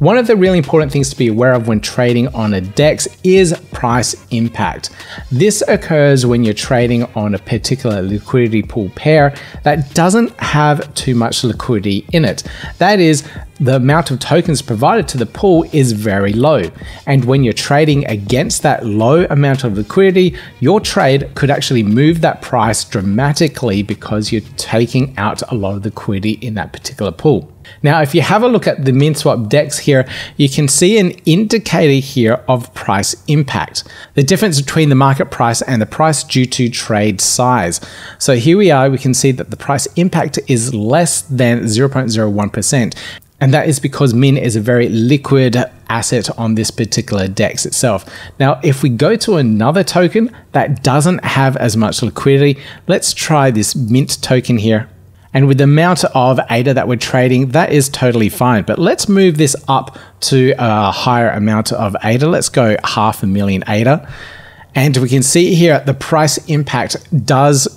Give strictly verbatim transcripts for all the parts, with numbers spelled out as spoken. One of the really important things to be aware of when trading on a DEX is price impact. This occurs when you're trading on a particular liquidity pool pair that doesn't have too much liquidity in it. That is, the amount of tokens provided to the pool is very low. And when you're trading against that low amount of liquidity, your trade could actually move that price dramatically because you're taking out a lot of liquidity in that particular pool. Now, if you have a look at the MinSwap DEX here, you can see an indicator here of price impact, the difference between the market price and the price due to trade size. So here we are, we can see that the price impact is less than zero point zero one percent. And that is because Mint is a very liquid asset on this particular DEX itself. Now, if we go to another token that doesn't have as much liquidity, let's try this Mint token here. And with the amount of A D A that we're trading, that is totally fine. But let's move this up to a higher amount of A D A. Let's go half a million A D A. And we can see here the price impact does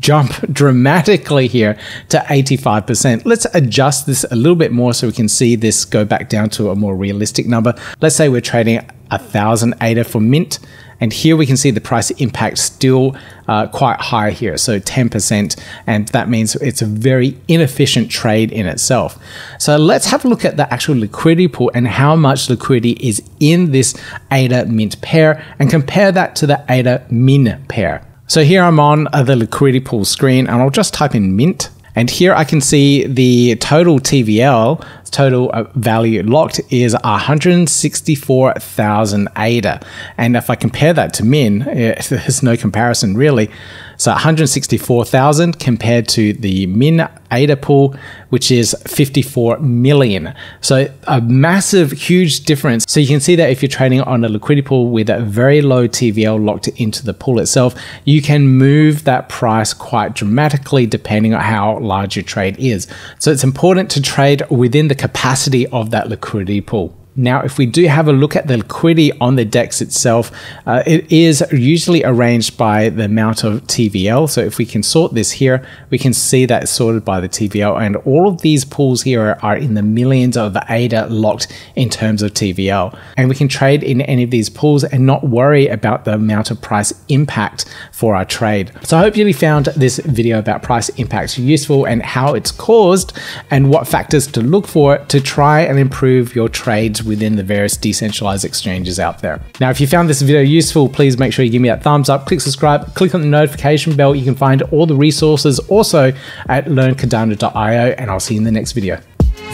jump dramatically here to eighty-five percent. Let's adjust this a little bit more so we can see this go back down to a more realistic number. Let's say we're trading one thousand A D A for Mint. And here we can see the price impact still uh, quite high here, so ten percent, and that means it's a very inefficient trade in itself. So let's have a look at the actual liquidity pool and how much liquidity is in this A D A Mint pair and compare that to the A D A Min pair. So here I'm on the liquidity pool screen and I'll just type in Mint. And here I can see the total T V L, total value locked, is one hundred sixty-four thousand A D A. And if I compare that to Min, it, there's no comparison really. So one hundred sixty-four thousand compared to the Min A D A pool, which is fifty-four million. So a massive, huge difference. So you can see that if you're trading on a liquidity pool with a very low T V L locked into the pool itself, you can move that price quite dramatically depending on how large your trade is. So it's important to trade within the capacity of that liquidity pool. Now, if we do have a look at the liquidity on the DEX itself, uh, it is usually arranged by the amount of T V L. So if we can sort this here, we can see that it's sorted by the T V L, and all of these pools here are in the millions of A D A locked in terms of T V L. And we can trade in any of these pools and not worry about the amount of price impact for our trade. So I hope you found this video about price impacts useful and how it's caused and what factors to look for to try and improve your trades within the various decentralized exchanges out there. Now, if you found this video useful, please make sure you give me that thumbs up, click subscribe, click on the notification bell. You can find all the resources also at learn cardano dot i o, and I'll see you in the next video.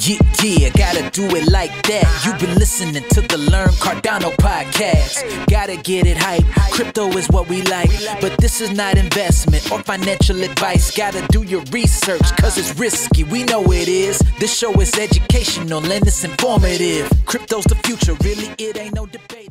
Yeah, yeah, gotta do it like that. You've been listening to the Learn Cardano Podcast. Gotta get it hype. Crypto is what we like, but this is not investment or financial advice. Gotta do your research, cause it's risky. We know it is. This show is educational and it's informative. Crypto's the future, really, it ain't no debate.